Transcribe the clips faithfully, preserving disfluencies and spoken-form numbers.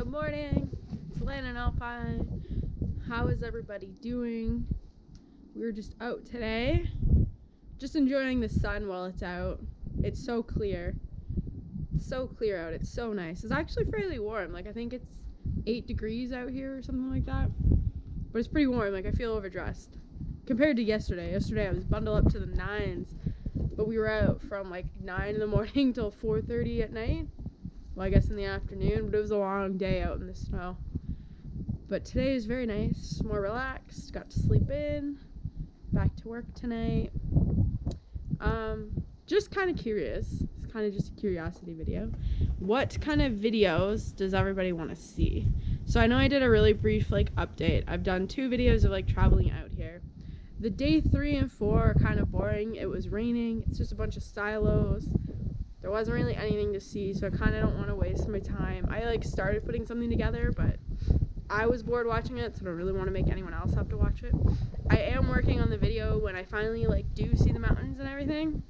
Good morning, it's Landon Alpine. How is everybody doing? We were just out today, just enjoying the sun while it's out. It's so clear, it's so clear out, it's so nice. It's actually fairly warm, like I think it's eight degrees out here or something like that. But it's pretty warm, like I feel overdressed. Compared to yesterday, yesterday I was bundled up to the nines, but we were out from like nine in the morning till four thirty at night. Well, I guess in the afternoon, but it was a long day out in the snow. But today is very nice, more relaxed, got to sleep in, back to work tonight. Um, just kind of curious, it's kind of just a curiosity video. What kind of videos does everybody want to see? So I know I did a really brief like update. I've done two videos of like traveling out here. The day three and four are kind of boring. It was raining, it's just a bunch of silos. There wasn't really anything to see, so I kind of don't want to waste my time. I like started putting something together, but I was bored watching it, so I don't really want to make anyone else have to watch it. I am working on the video when I finally like do see the mountains and everything,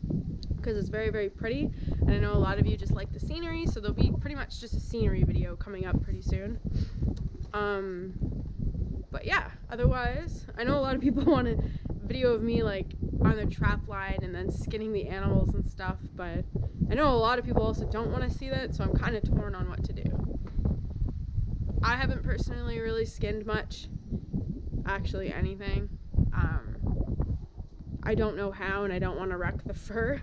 because it's very, very pretty. And I know a lot of you just like the scenery, so there'll be pretty much just a scenery video coming up pretty soon. Um, but yeah, otherwise, I know a lot of people want a video of me like on the trap line and then skinning the animals and stuff, but I know a lot of people also don't want to see that, so I'm kind of torn on what to do. I haven't personally really skinned much, actually anything. Um, I don't know how, and I don't want to wreck the fur,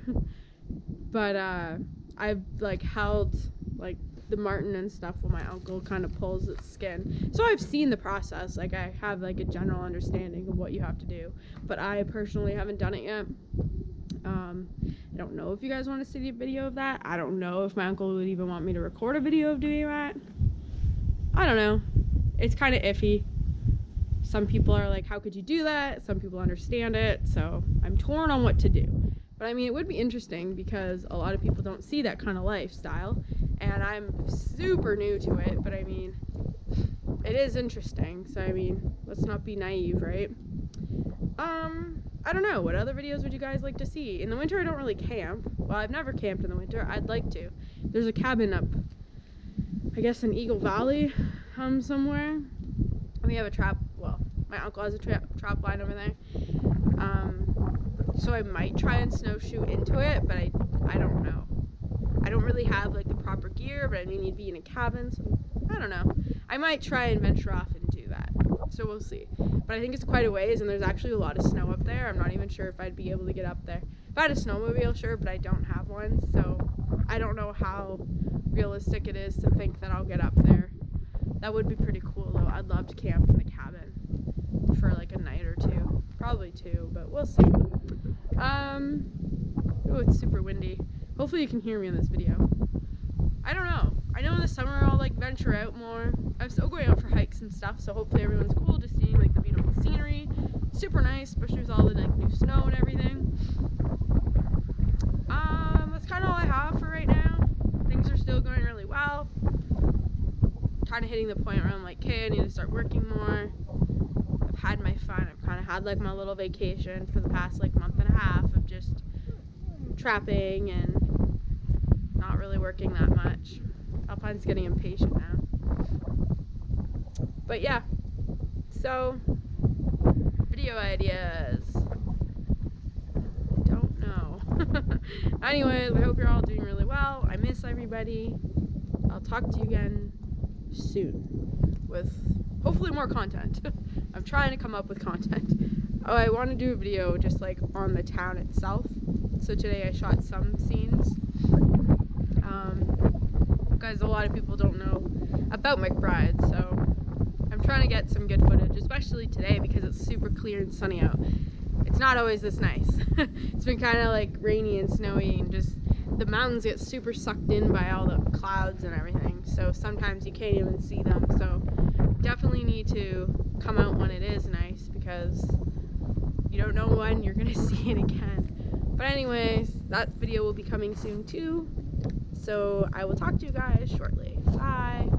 but uh, I've like held like the marten and stuff when my uncle kind of pulls its skin. So I've seen the process, like I have like a general understanding of what you have to do, but I personally haven't done it yet. Um, I don't know if you guys want to see a video of that. I don't know if my uncle would even want me to record a video of doing that. I don't know. It's kind of iffy. Some people are like, how could you do that? Some people understand it. So I'm torn on what to do. But I mean, it would be interesting because a lot of people don't see that kind of lifestyle. And I'm super new to it, but I mean, it is interesting. So I mean, let's not be naive, right? Um... I don't know, what other videos would you guys like to see? In the winter I don't really camp. Well, I've never camped in the winter. I'd like to. There's a cabin up, I guess in Eagle Valley um, somewhere. And we have a trap, well, my uncle has a tra trap line over there. Um, so I might try and snowshoe into it, but I, I don't know. I don't really have like the proper gear, but I mean you'd be in a cabin, so I don't know. I might try and venture off and do that. So we'll see. But I think it's quite a ways, and there's actually a lot of snow up there. I'm not even sure if I'd be able to get up there. If I had a snowmobile, sure, but I don't have one, so I don't know how realistic it is to think that I'll get up there. That would be pretty cool, though. I'd love to camp in the cabin for, like, a night or two. Probably two, but we'll see. Um, oh, it's super windy. Hopefully you can hear me in this video. I don't know. I know in the summer I'll, like, venture out more. I'm still going out for hikes and stuff, so hopefully everyone's cool to seeing, like, the beautiful scenery. Super nice, especially with all the, like, new snow and everything. Um, that's kind of all I have for right now. Things are still going really well. Kind of hitting the point where I'm like, okay, I need to start working more. I've had my fun. I've kind of had, like, my little vacation for the past, like, month and a half of just trapping and not really working that much. Alpine's getting impatient now. But yeah, so video ideas. Don't know. Anyways, I hope you're all doing really well. I miss everybody. I'll talk to you again soon with hopefully more content. I'm trying to come up with content. Oh, I want to do a video just like on the town itself. So today I shot some scenes. Um, Guys, a lot of people don't know about McBride, so I'm trying to get some good footage, especially today because it's super clear and sunny out. It's not always this nice. It's been kind of like rainy and snowy, and just the mountains get super sucked in by all the clouds and everything, so sometimes you can't even see them. So definitely need to come out when it is nice, because you don't know when you're gonna see it again. But anyways, that video will be coming soon too. So I will talk to you guys shortly. Bye.